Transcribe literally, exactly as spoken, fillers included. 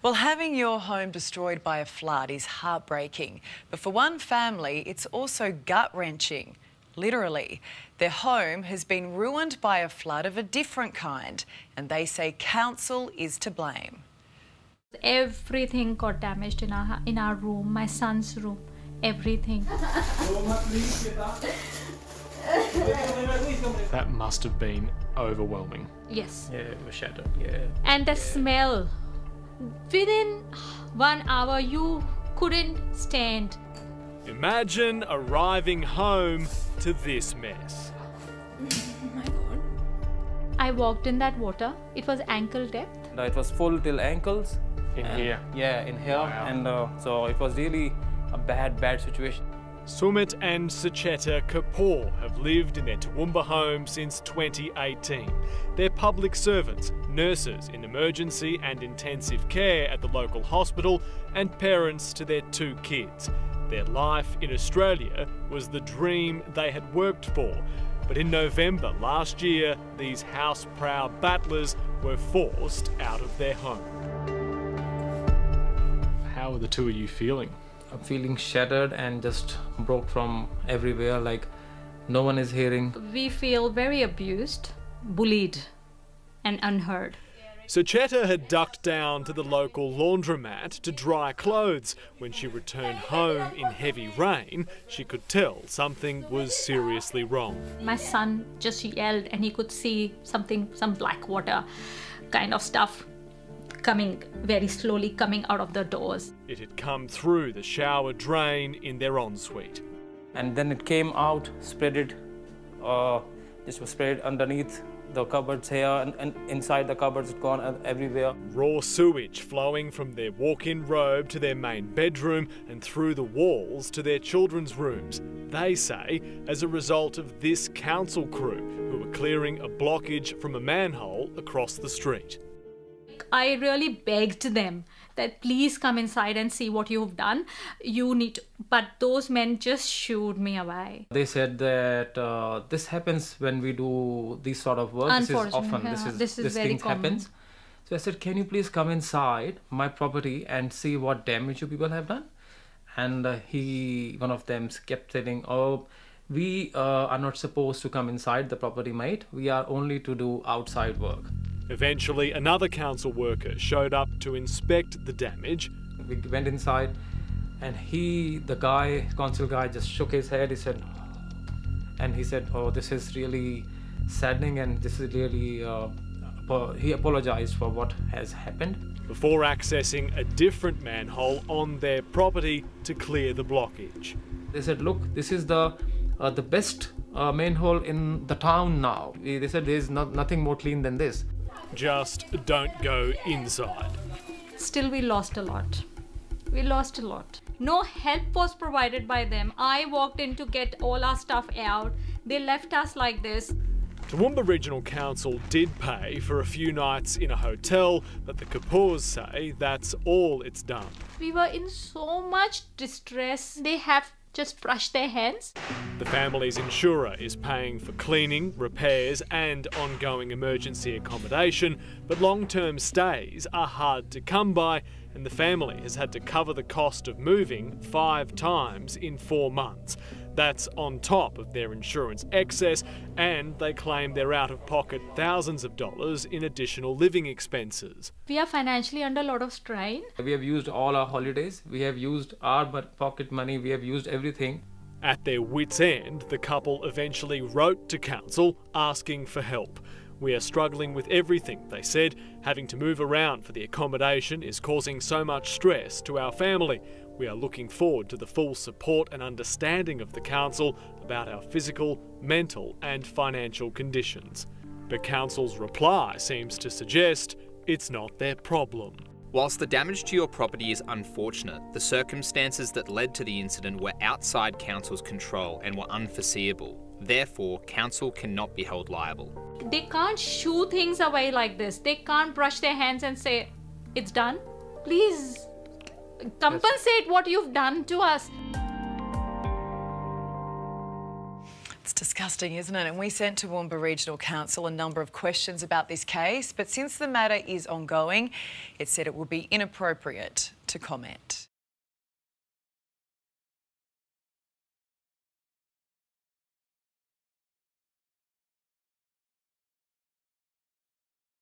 Well, having your home destroyed by a flood is heartbreaking, but for one family, it's also gut-wrenching, literally. Their home has been ruined by a flood of a different kind, and they say council is to blame. Everything got damaged in our, in our room, my son's room, everything. That must have been overwhelming. Yes. Yeah, it was shattered, yeah. And the yeah. smell. Within one hour, you couldn't stand. Imagine arriving home to this mess. Oh my God. I walked in that water. It was ankle depth. No, it was full till ankles. In and, here? Yeah, in here. Wow. And uh, so it was really a bad, bad situation. Sumit and Sucheta Kapoor have lived in their Toowoomba home since twenty eighteen. They're public servants, nurses in emergency and intensive care at the local hospital, and parents to their two kids. Their life in Australia was the dream they had worked for. But in November last year, these house-proud battlers were forced out of their home. How are the two of you feeling? I'm feeling shattered and just broke from everywhere, like no one is hearing. We feel very abused, bullied and unheard. Sucheta had ducked down to the local laundromat to dry clothes. When she returned home in heavy rain, she could tell something was seriously wrong. My son just yelled and he could see something, some black water kind of stuff, coming very slowly, coming out of the doors. It had come through the shower drain in their ensuite. And then it came out, spread it, uh, just was spread underneath the cupboards here, and, and inside the cupboards it gone everywhere. Raw sewage flowing from their walk-in robe to their main bedroom and through the walls to their children's rooms. They say as a result of this council crew who were clearing a blockage from a manhole across the street. I really begged them that please come inside and see what you've done. You need to... But those men just shooed me away. They said that uh, this happens when we do these sort of work. This is often. Yeah. This is, this is this very thing common. Happens. So I said, can you please come inside my property and see what damage you people have done? And uh, he, one of them kept saying, oh, we uh, are not supposed to come inside the property, mate. We are only to do outside work. Eventually, another council worker showed up to inspect the damage. We went inside and he, the guy, council guy, just shook his head. He said, and he said, oh, this is really saddening and this is really, uh, he apologised for what has happened. Before accessing a different manhole on their property to clear the blockage. They said, look, this is the uh, the best uh, manhole in the town now. They said, there's no, nothing more clean than this. Just don't go inside. Still, we lost a lot. We lost a lot. No help was provided by them. I walked in to get all our stuff out. They left us like this. Toowoomba Regional Council did pay for a few nights in a hotel, but the Kapoors say that's all it's done. We were in so much distress. They have just brushed their hands. The family's insurer is paying for cleaning, repairs and ongoing emergency accommodation, but long-term stays are hard to come by and the family has had to cover the cost of moving five times in four months. That's on top of their insurance excess, and they claim they're out of pocket thousands of dollars in additional living expenses. We are financially under a lot of strain. We have used all our holidays, we have used our pocket money, we have used everything. At their wits' end, the couple eventually wrote to council asking for help. We are struggling with everything, they said. Having to move around for the accommodation is causing so much stress to our family. We are looking forward to the full support and understanding of the council about our physical, mental and financial conditions. But council's reply seems to suggest it's not their problem. Whilst the damage to your property is unfortunate, the circumstances that led to the incident were outside council's control and were unforeseeable. Therefore, council cannot be held liable. They can't shoo things away like this. They can't brush their hands and say, it's done. Please. Compensate what you've done to us. disgusting, isn't it? And we sent Toowoomba Regional Council a number of questions about this case, but since the matter is ongoing, it said it would be inappropriate to comment.